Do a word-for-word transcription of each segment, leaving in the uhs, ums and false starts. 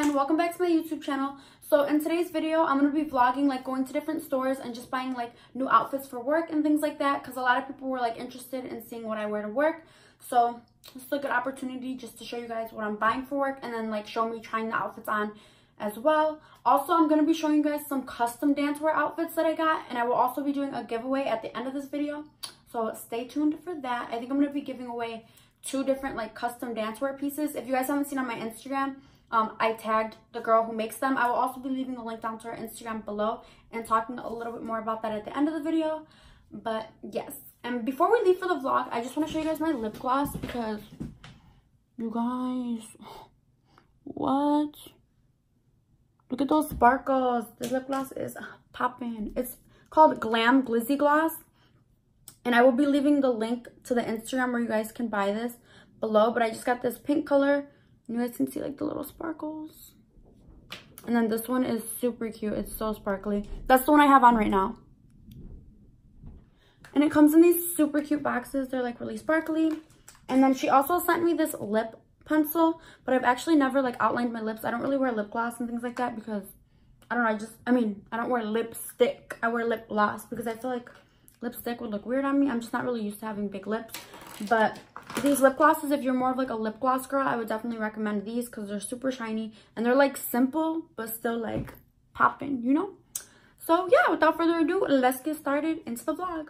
and welcome back to my YouTube channel. So in today's video, I'm going to be vlogging like going to different stores and just buying like new outfits for work and things like that, because a lot of people were like interested in seeing what I wear to work. So this is a good opportunity just to show you guys what I'm buying for work and then like show me trying the outfits on as well. Also, I'm going to be showing you guys some custom dancewear outfits that I got, and I will also be doing a giveaway at the end of this video. So stay tuned for that. I think I'm going to be giving away two different like custom dancewear pieces. If you guys haven't seen on my Instagram, um, I tagged the girl who makes them. I will also be leaving the link down to her Instagram below and talking a little bit more about that at the end of the video. But yes, and before we leave for the vlog, I just want to show you guys my lip gloss, because you guys, what? Look at those sparkles. This lip gloss is popping. It's called Glam Glizzy Gloss. And I will be leaving the link to the Instagram where you guys can buy this below. But I just got this pink color. You guys can see like the little sparkles. And then this one is super cute. It's so sparkly. That's the one I have on right now. And it comes in these super cute boxes. They're like really sparkly. And then she also sent me this lip pencil. But I've actually never like outlined my lips. I don't really wear lip gloss and things like that because I don't know. I just, I mean, I don't wear lipstick. I wear lip gloss because I feel like lipstick would look weird on me. I'm just not really used to having big lips. But these lip glosses, if you're more of like a lip gloss girl, I would definitely recommend these because they're super shiny and they're like simple but still like popping, you know? So yeah, without further ado, let's get started into the vlog.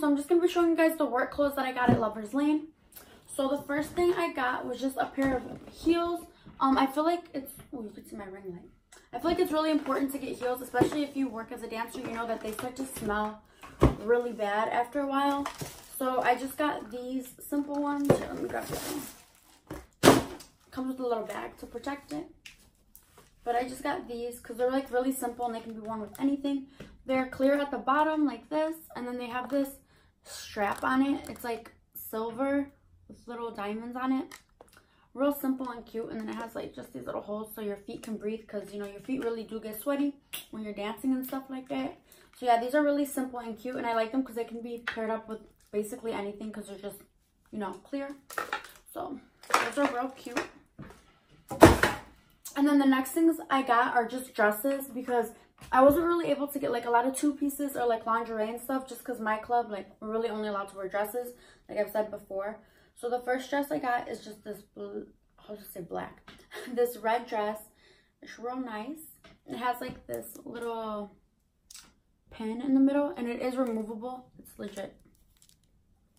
So I'm just going to be showing you guys the work clothes that I got at Lover's Lane. So the first thing I got was just a pair of heels. Um, I feel like it's... Oh, you can see my ring light. I feel like it's really important to get heels, especially if you work as a dancer. You know that they start to smell really bad after a while. So I just got these simple ones. Here, let me grab this one. Comes with a little bag to protect it. But I just got these because they're like really simple and they can be worn with anything. They're clear at the bottom like this. And then they have this strap on it. It's like silver with little diamonds on it. Real simple and cute. And then it has like just these little holes so your feet can breathe, because you know your feet really do get sweaty when you're dancing and stuff like that. So yeah, these are really simple and cute, and I like them because they can be paired up with basically anything because they're just, you know, clear. So those are real cute. And then the next things I got are just dresses, because I wasn't really able to get like a lot of two pieces or like lingerie and stuff just because my club, like, we're really only allowed to wear dresses, like I've said before. So the first dress I got is just this blue, I'll just say black, this red dress. It's real nice. It has like this little pin in the middle, and it is removable. It's legit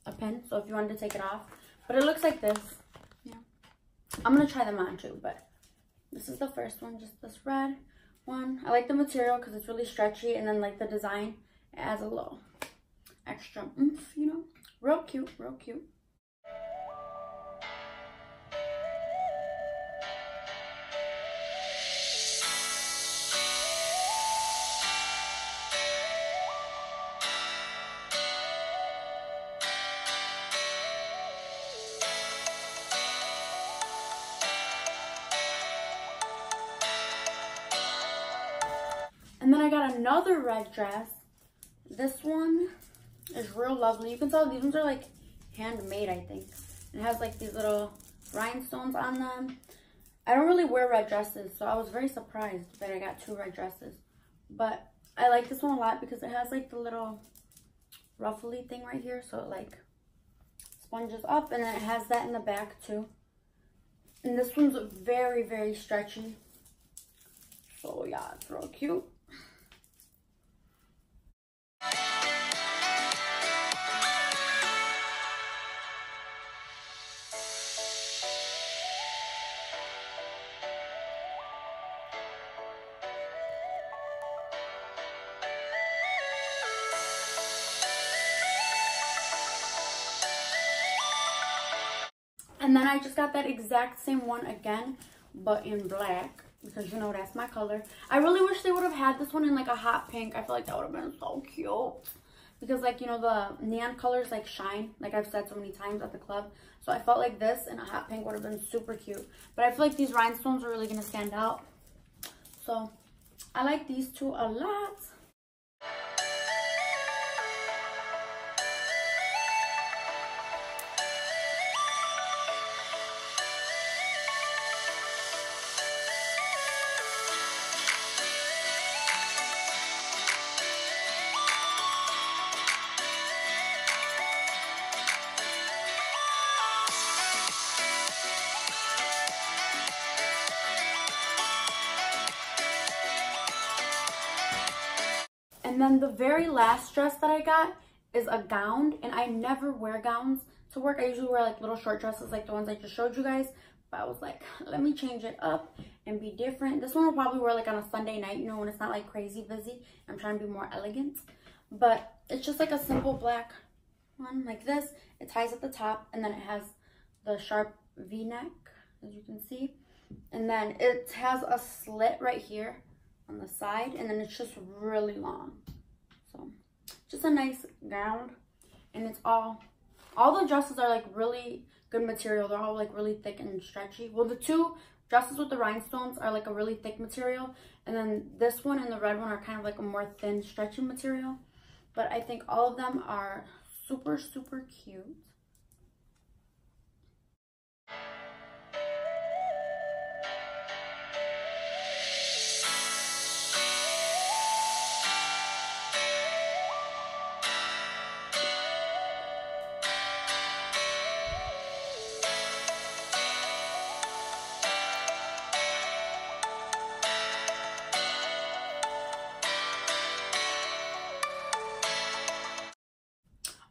a pin, so if you wanted to take it off. But it looks like this. Yeah, I'm gonna try them on too, but this is the first one, just this red one. I like the material because it's really stretchy, and then like the design, it adds a little extra oomph, you know. Real cute, real cute. And then I got another red dress. This one is real lovely. You can tell these ones are like handmade, I think. It has like these little rhinestones on them. I don't really wear red dresses, so I was very surprised that I got two red dresses. But I like this one a lot because it has like the little ruffly thing right here, so it like sponges up, and then it has that in the back too. And this one's very, very stretchy. So yeah, it's real cute. And then I just got that exact same one again, but in black. because you know that's my color. I really wish they would have had this one in like a hot pink. I feel like that would have been so cute, because like, you know, the neon colors like shine, like I've said so many times at the club. So I felt like this and a hot pink would have been super cute, but I feel like these rhinestones are really gonna stand out. So I like these two a lot. And then the very last dress that I got is a gown, and I never wear gowns to work. I usually wear like little short dresses like the ones I just showed you guys, but I was like, let me change it up and be different. This one will probably wear like on a Sunday night, you know, when it's not like crazy busy. I'm trying to be more elegant, but it's just like a simple black one like this. It ties at the top, and then it has the sharp V-neck, as you can see, and then it has a slit right here on the side, and then it's just really long. So just a nice gown, and it's all all the dresses are like really good material. They're all like really thick and stretchy. Well, the two dresses with the rhinestones are like a really thick material, and then this one and the red one are kind of like a more thin stretchy material, but I think all of them are super super cute.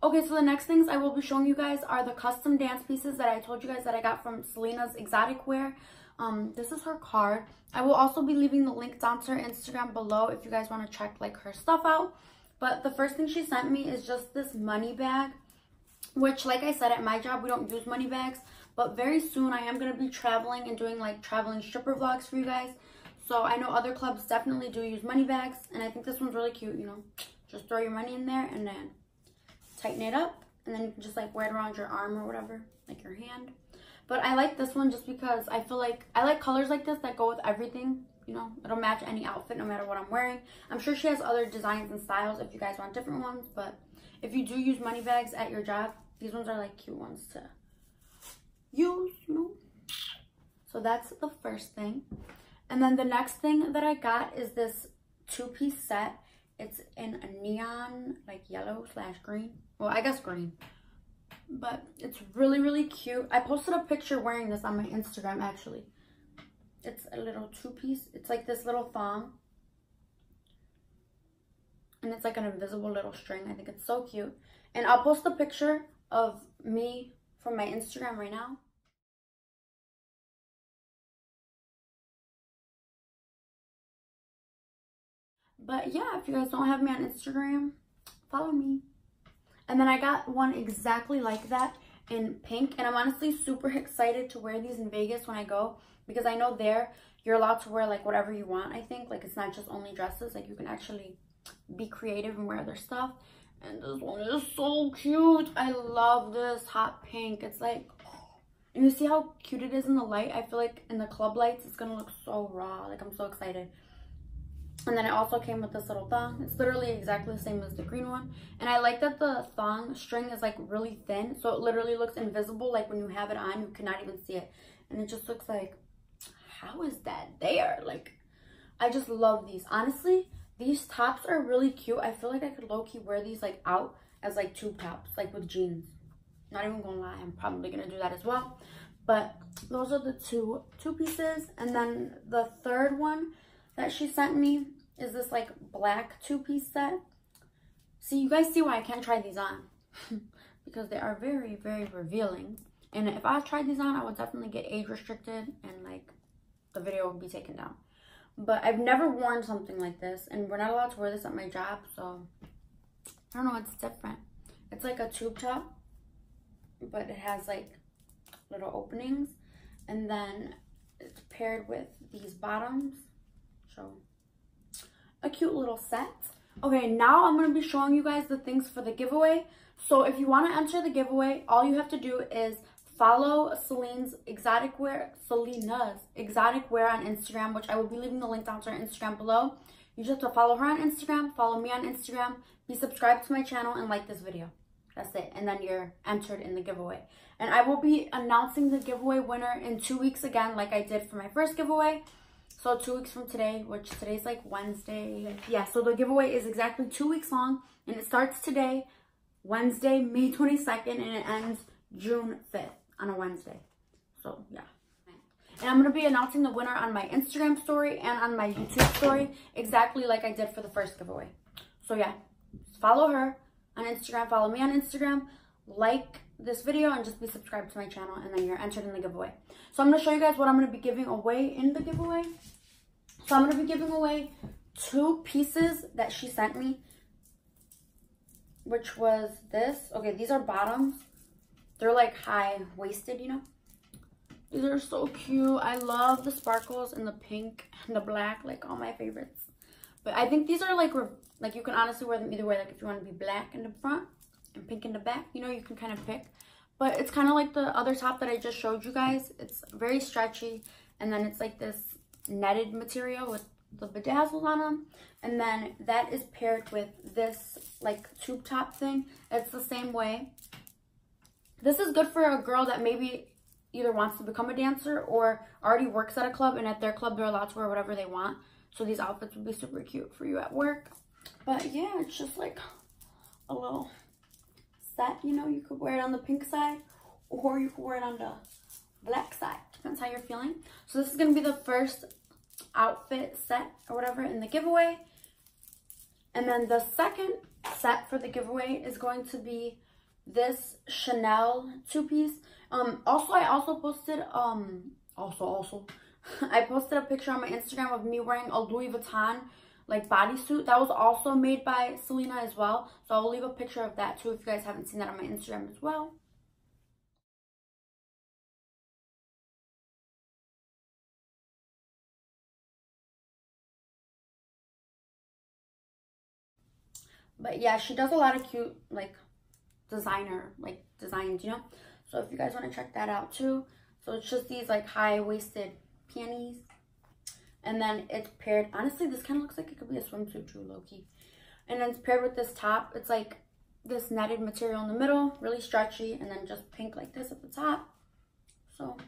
Okay, so the next things I will be showing you guys are the custom dance pieces that I told you guys that I got from Selena's Exotic Wear. Um, this is her card. I will also be leaving the link down to her Instagram below if you guys want to check like her stuff out. But the first thing she sent me is just this money bag, which like I said, at my job, we don't use money bags. But very soon I am going to be traveling and doing like traveling stripper vlogs for you guys. So I know other clubs definitely do use money bags, and I think this one's really cute, you know. Just throw your money in there and then tighten it up, and then you can just like wear it around your arm or whatever, like your hand. But I like this one just because I feel like I like colors like this that go with everything, you know. It'll match any outfit no matter what I'm wearing. I'm sure she has other designs and styles if you guys want different ones, but if you do use money bags at your job, these ones are like cute ones to use, you know. So that's the first thing. And then the next thing that I got is this two-piece set. It's in a neon, like yellow slash green. Well, I guess green. But it's really, really cute. I posted a picture wearing this on my Instagram, actually. It's a little two-piece. It's like this little thong, and it's like an invisible little string. I think it's so cute. And I'll post a picture of me from my Instagram right now. But yeah, if you guys don't have me on Instagram, follow me. And then I got one exactly like that in pink. And I'm honestly super excited to wear these in Vegas when I go, because I know there you're allowed to wear like whatever you want, I think. Like it's not just only dresses. Like you can actually be creative and wear other stuff. And this one is so cute. I love this hot pink. It's like, and you see how cute it is in the light? I feel like in the club lights, it's going to look so raw. Like I'm so excited. And then it also came with this little thong. It's literally exactly the same as the green one. And I like that the thong string is like really thin, so it literally looks invisible. Like when you have it on, you cannot even see it. And it just looks like, how is that there? Like, I just love these. Honestly, these tops are really cute. I feel like I could low-key wear these like out as like tube tops, like with jeans. Not even gonna lie, I'm probably gonna do that as well. But those are the two, two pieces. And then the third one that she sent me is this like black two-piece set. See, you guys see why I can't try these on because they are very very revealing, and if I tried these on I would definitely get age restricted and like the video would be taken down. But I've never worn something like this, and we're not allowed to wear this at my job, so I don't know, it's different. It's like a tube top, but it has like little openings, and then it's paired with these bottoms. So a cute little set. Okay, now I'm going to be showing you guys the things for the giveaway. So if you want to enter the giveaway, all you have to do is follow Selena's Exotic Wear, Selena's Exotic Wear on Instagram, which I will be leaving the link down to her Instagram below. You just have to follow her on Instagram, follow me on Instagram, be subscribed to my channel, and like this video. That's it. And then you're entered in the giveaway. And I will be announcing the giveaway winner in two weeks again, like I did for my first giveaway. So two weeks from today, which today's like Wednesday. Yeah, so the giveaway is exactly two weeks long. And it starts today, Wednesday, May twenty-second, and it ends June fifth on a Wednesday. So, yeah. And I'm going to be announcing the winner on my Instagram story and on my YouTube story, exactly like I did for the first giveaway. So, yeah. Follow her on Instagram, follow me on Instagram, like this video, and just be subscribed to my channel, and then you're entered in the giveaway. So I'm going to show you guys what I'm going to be giving away in the giveaway. So I'm going to be giving away two pieces that she sent me, which was this. Okay, these are bottoms. They're like high-waisted, you know. These are so cute. I love the sparkles and the pink and the black, like all my favorites. But I think these are like, like you can honestly wear them either way. Like if you want to be black in the front and pink in the back, you know, you can kind of pick. But it's kind of like the other top that I just showed you guys. It's very stretchy. And then it's like this netted material with the bedazzles on them. And then that is paired with this like tube top thing. It's the same way. This is good for a girl that maybe either wants to become a dancer or already works at a club. And at their club, they're allowed to wear whatever they want. So these outfits would be super cute for you at work. But yeah, it's just like a little set, you know. You could wear it on the pink side or you could wear it on the black side. Depends how you're feeling. So this is going to be the first outfit set or whatever in the giveaway. And then the second set for the giveaway is going to be this Chanel two-piece. Um, also, I also posted, um, also, also, I posted a picture on my Instagram of me wearing a Louis Vuitton like bodysuit that was also made by Selena as well. So I'll leave a picture of that too if you guys haven't seen that on my Instagram as well. But yeah, she does a lot of cute like designer like designs, you know. So if you guys want to check that out too. So it's just these like high-waisted panties, and then it's paired, honestly this kind of looks like it could be a swimsuit too, low-key. And then it's paired with this top. It's like this netted material in the middle, really stretchy, and then just pink like this at the top. So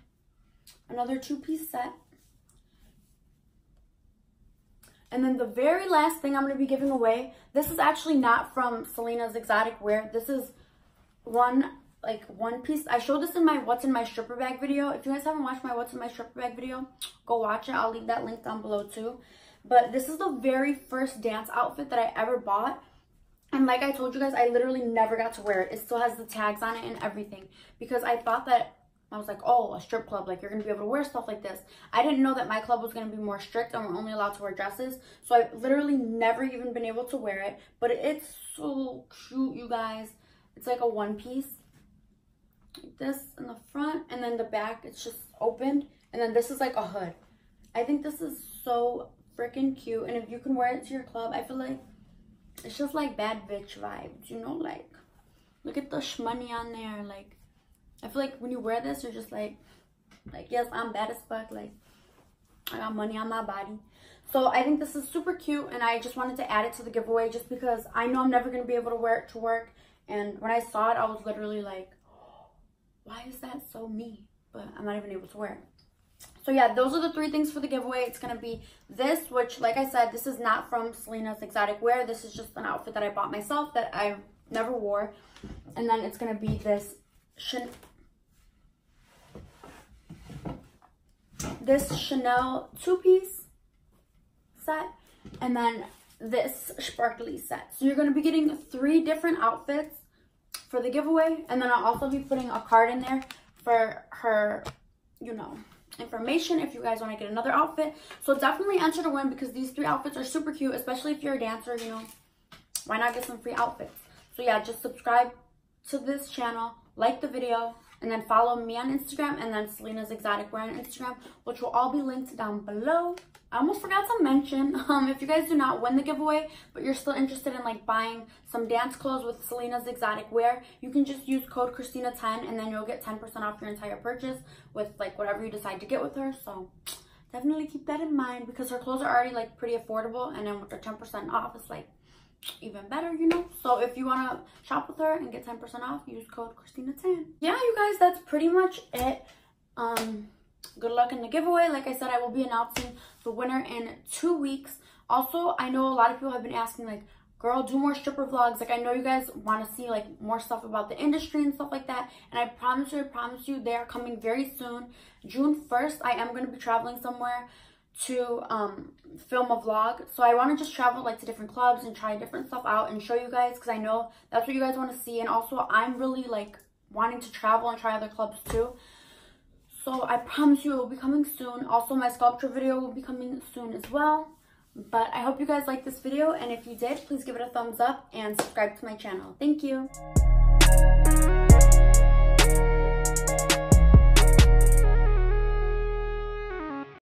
another two-piece set. And then the very last thing I'm going to be giving away, this is actually not from Selena's Exotic Wear. This is one like one piece. I showed this in my what's in my stripper bag video. If you guys haven't watched my what's in my stripper bag video, go watch it. I'll leave that link down below too. But this is the very first dance outfit that I ever bought, and like I told you guys, I literally never got to wear it. It still has the tags on it and everything, because I thought that I was like, oh, a strip club, like you're gonna be able to wear stuff like this. I didn't know that my club was gonna be more strict and we're only allowed to wear dresses. So I've literally never even been able to wear it, but it's so cute, you guys. It's like a one piece like this in the front, and then the back it's just opened, and then this is like a hood. I think this is so freaking cute, and if you can wear it to your club, I feel like it's just like bad bitch vibes, you know, like look at the shmoney on there. Like I feel like when you wear this, you're just like like yes, I'm bad as fuck, like I got money on my body. So I think this is super cute, and I just wanted to add it to the giveaway just because I know I'm never going to be able to wear it to work, and when I saw it I was literally like, why is that so me? But I'm not even able to wear it. So yeah, those are the three things for the giveaway. It's going to be this, which like I said, this is not from Selena's Exotic Wear. This is just an outfit that I bought myself that I never wore. And then it's going to be this Chanel, this Chanel two-piece set, and then this sparkly set. So you're going to be getting three different outfits for the giveaway, and then I'll also be putting a card in there for her, you know, information if you guys want to get another outfit. So definitely enter to win, because these three outfits are super cute, especially if you're a dancer, you know, why not get some free outfits? So yeah, just subscribe to this channel, like the video, and then follow me on Instagram, and then Selena's Exotic Wear on Instagram, which will all be linked down below. I almost forgot to mention, um, if you guys do not win the giveaway, but you're still interested in like buying some dance clothes with Selena's Exotic Wear, you can just use code Christina ten, and then you'll get ten percent off your entire purchase with like whatever you decide to get with her. So definitely keep that in mind, because her clothes are already like pretty affordable, and then with her ten percent off, it's like even better, you know. So if you want to shop with her and get ten percent off, use code Christina ten. Yeah, you guys, that's pretty much it. Um... good luck in the giveaway. Like I said, I will be announcing the winner in two weeks. Also, I know a lot of people have been asking, like, girl, do more stripper vlogs. Like, I know you guys want to see like more stuff about the industry and stuff like that, and I promise you, I promise you, they are coming very soon. June first, I am going to be traveling somewhere to um film a vlog, so I want to just travel like to different clubs and try different stuff out and show you guys, because I know that's what you guys want to see. And also, I'm really like wanting to travel and try other clubs too. So I promise you, it will be coming soon. Also, my sculpture video will be coming soon as well. But I hope you guys liked this video. And if you did, please give it a thumbs up and subscribe to my channel. Thank you.